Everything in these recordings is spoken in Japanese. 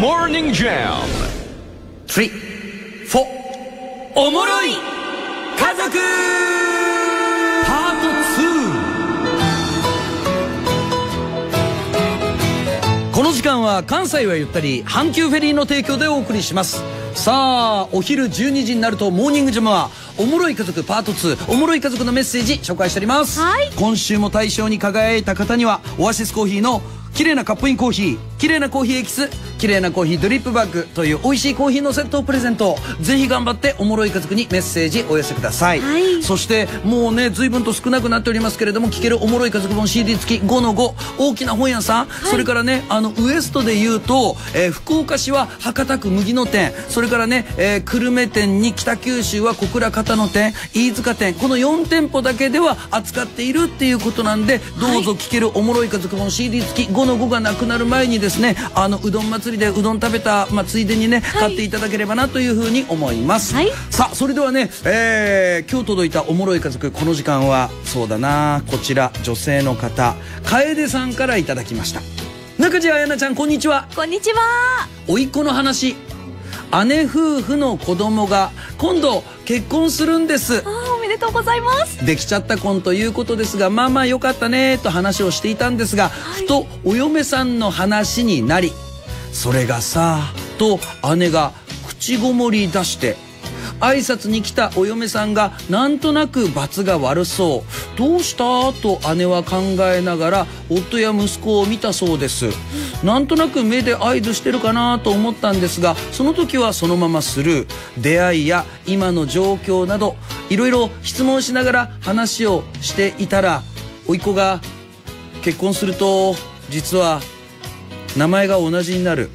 Morning Jam 3、4、おもろい家族パート2。この時間は関西はゆったり阪急フェリーの提供でお送りします。さあお昼12時になるとモーニングジャムはおもろい家族パート2、おもろい家族のメッセージ紹介しております、はい、今週も大賞に輝いた方にはオアシスコーヒーの綺麗なカップインコーヒー、綺麗なコーヒーエキス、綺麗なコーヒードリップバッグという美味しいコーヒーのセットをプレゼント。ぜひ頑張っておもろい家族にメッセージお寄せください、はい、そしてもうね随分と少なくなっておりますけれども、聴けるおもろい家族本 CD 付き5の5、大きな本屋さん、はい、それからねウエストでいうと、福岡市は博多区麦野店、それからね、久留米店に北九州は小倉片野店、飯塚店、この4店舗だけでは扱っているっていうことなんで、どうぞ聴けるおもろい家族本 CD 付き5の5がなくなる前にですね、うどん祭りでうどん食べた、ついでにね、買っていただければなというふうに思います、はい、さあそれではね、今日届いたおもろい家族、この時間はそうだな、こちら女性の方、楓さんからいただきました。中地彩菜ちゃん、こんにちは。こんにちは。甥っ子の話、姉夫婦の子供が今度結婚するんです。おめでとうございます。できちゃった婚ということですが、まあまあよかったねと話をしていたんですが、はい、ふとお嫁さんの話になり、それがさと姉が口ごもり出して、挨拶に来たお嫁さんがなんとなく罰が悪そう、どうしたと姉は考えながら夫や息子を見たそうです。なんとなく目で合図してるかなと思ったんですが、その時はそのままスルー。出会いや今の状況などいろいろ質問しながら話をしていたら、甥っ子が結婚すると実は名前が同じになる。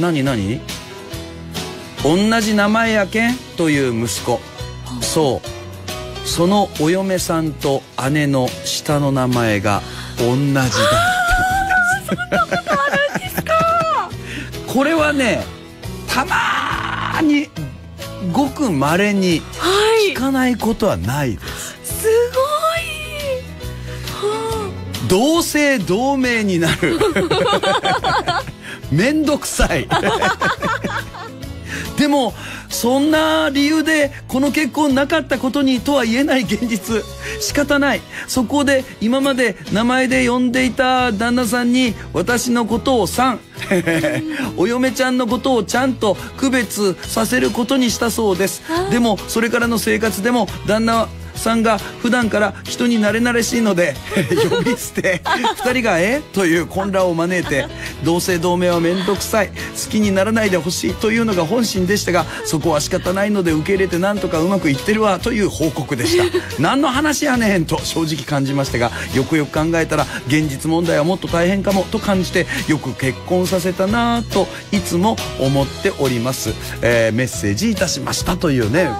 何同じ名前やけんという息子。そう、そのお嫁さんと姉の下の名前が同じだった。そんなことあるんですか。これはね、たまーにごくまれに聞かないことはないです、はい、すごい、はあ、同姓同名になる。めんどくさい。でもそんな理由でこの結婚なかったことにとは言えない現実、仕方ない。そこで今まで名前で呼んでいた旦那さんに私のことをさん、お嫁ちゃんのことをちゃんと区別させることにしたそうです。でもそれからの生活でも旦那さんが普段から人に慣れ慣れしいので呼び捨て、2人がえという混乱を招いて、同姓同名は面倒くさい、好きにならないでほしいというのが本心でしたが、そこは仕方ないので受け入れてなんとかうまくいってるわという報告でした。何の話やねんと正直感じましたが、よくよく考えたら現実問題はもっと大変かもと感じて、よく結婚させたなぁといつも思っております、メッセージいたしましたというね。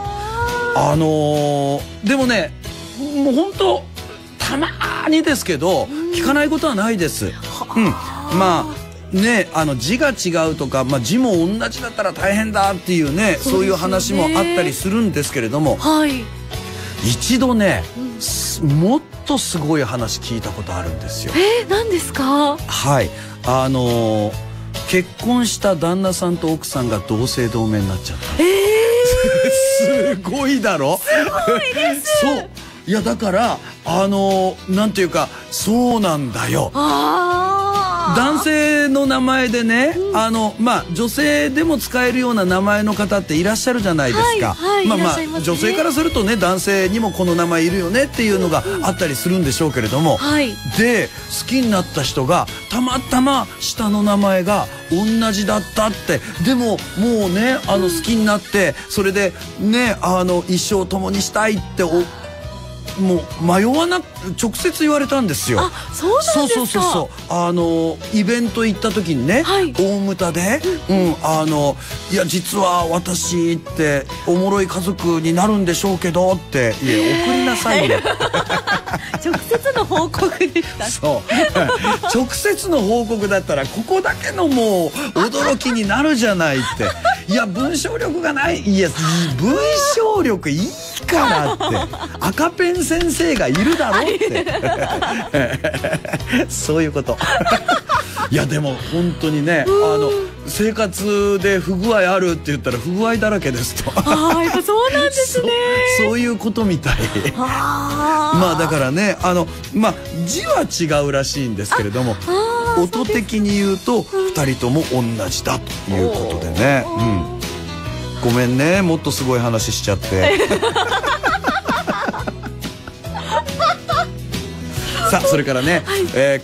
でもね、もう本当たまにですけど、聞かないことはないです。うん、まあね、字が違うとか、字も同じだったら大変だっていうね、そういう話もあったりするんですけれども、はい、一度ね、もっとすごい話聞いたことあるんですよ。何ですか？はい、結婚した旦那さんと奥さんが同姓同名になっちゃった。すごいだろ。すごいです。そう。いやだからなんていうか、そうなんだよ。男性の名前でね、うん、女性でも使えるような名前の方っていらっしゃるじゃないですか。女性からするとね、男性にもこの名前いるよねっていうのがあったりするんでしょうけれども、はい、で好きになった人がたまたま下の名前が同じだったって。でももうね、好きになって、うん、それでね、一生共にしたいってもう迷わなく直接言われたんですよ。そうそうそうそう、イベント行った時にね、はい、大牟田で「うん、いや実は私っておもろい家族になるんでしょうけど」って「いや送りなさいよ」直接の報告でした。そう直接の報告だったらここだけのもう驚きになるじゃないって。いや文章力がない、いや文章力いいからって赤ペン先生がいるだろって。そういうこと。いやでも本当にね、生活で不具合あるって言ったら不具合だらけですと。ああ、やっぱそうなんですね。そういうことみたい。まあだからね、まあ字は違うらしいんですけれども、音的に言うと2人とも同じだということでね。うん、ごめんね、もっとすごい話しちゃって。さあそれからね、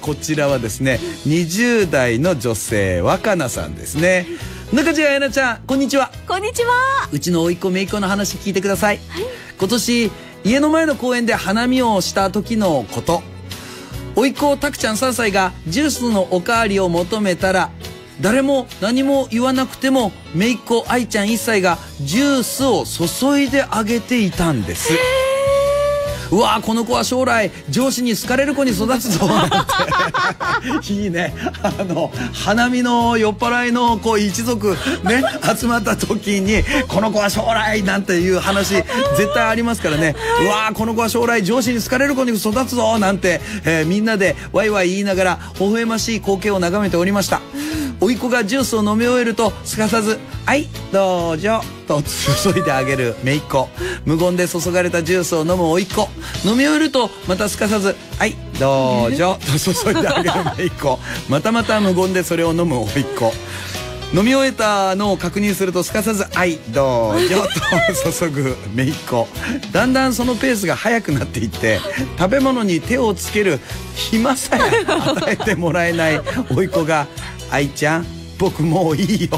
こちらはですね、20代の女性若菜さんですね。中地彩奈ちゃん、こんにちは。こんにちは。うちの甥っ子姪っ子の話聞いてください。はい、今年家の前の公園で花見をした時のこと。甥っ子たくちゃん3歳がジュースのおかわりを求めたら、誰も何も言わなくても姪っ子愛ちゃん1歳がジュースを注いであげていたんです。うわー、この子は将来上司に好かれる子に育つぞなんていいね、花見の酔っ払いのこう一族ね集まった時にこの子は将来なんていう話絶対ありますからね。うわー、この子は将来上司に好かれる子に育つぞなんて、みんなでワイワイ言いながら微笑ましい光景を眺めておりました。甥っ子がジュースを飲み終えるとすかさず「はいどうぞ」と注いであげる姪っ子。無言で注がれたジュースを飲む甥っ子。飲み終えるとまたすかさず「はいどうぞ」と注いであげる姪っ子。またまた無言でそれを飲む甥っ子。飲み終えたのを確認するとすかさず「はいどうぞ」と注ぐ姪っ子。だんだんそのペースが速くなっていって、食べ物に手をつける暇さえ与えてもらえない甥っ子が「愛ちゃん、僕もういいよ」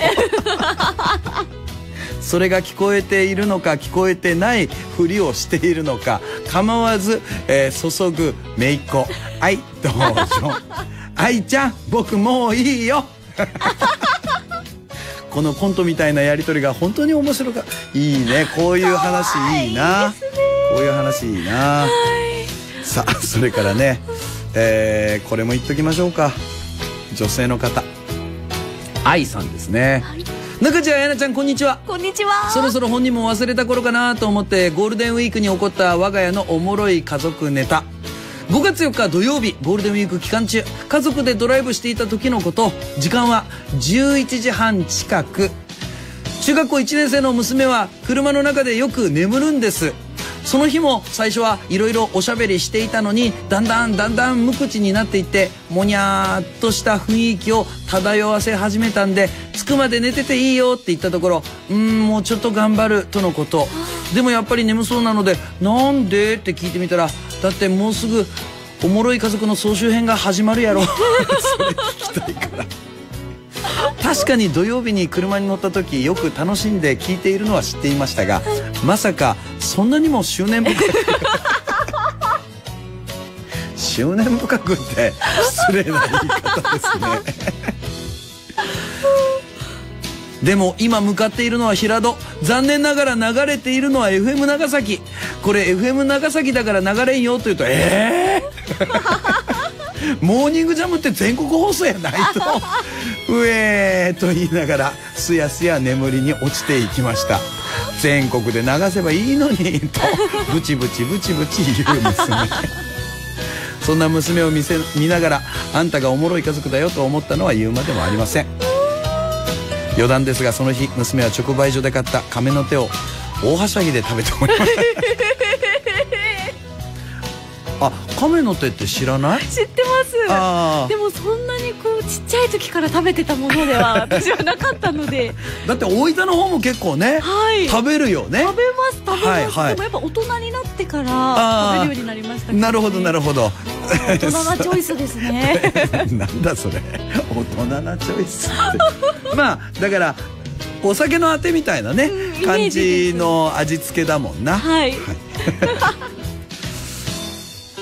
それが聞こえているのか聞こえてないふりをしているのか構わず、注ぐ姪っ子「はいどうぞ」「愛ちゃん、僕もういいよ」このコントみたいなやり取りが本当に面白かった。いいね、こういう話いいな。こういう話いいな。さあそれからね、これも言っときましょうか。女性の方、愛さんですね。はい、中地彩奈ちゃん、こんにちは。こんにちは。そろそろ本人も忘れた頃かなと思って、ゴールデンウィークに起こった我が家のおもろい家族ネタ。5月4日土曜日、ゴールデンウィーク期間中、家族でドライブしていた時のこと。時間は11時半近く。中学校1年生の娘は車の中でよく眠るんです。その日も最初はいろいろおしゃべりしていたのに、だんだん無口になっていって、もにゃーっとした雰囲気を漂わせ始めたんで、着くまで寝てていいよって言ったところ、もうちょっと頑張るとのこと。でもやっぱり眠そうなので、なんでって聞いてみたら、だってもうすぐおもろい家族の総集編が始まるやろ。それ聞きたいから。確かに土曜日に車に乗った時、よく楽しんで聴いているのは知っていましたが、まさかそんなにも執念深く執念深くって失礼な言い方ですね。でも今向かっているのは平戸。残念ながら流れているのは FM 長崎。これ FM 長崎だから流れんよと言うと、モーニングジャムって全国放送やないとうえーと言いながら、すやすや眠りに落ちていきました。全国で流せばいいのにとブチブチブチブチ言う娘。そんな娘を見ながら、あんたがおもろい家族だよと思ったのは言うまでもありません。余談ですが、その日娘は直売所で買った亀の手を大はしゃぎで食べておりましたあ、亀の手って知らない？知ってます。でもそんなにこうちっちゃい時から食べてたものでは私はなかったので。だって大分の方も結構ね、食べるよね。食べます。でもやっぱ大人になってから食べるようになりましたけどね。なるほどなるほど。大人なチョイスですね。なんだそれ。大人なチョイスって。まあだからお酒のあてみたいなね感じの味付けだもんな。はい。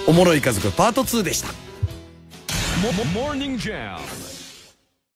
おもろい家族パート2でした。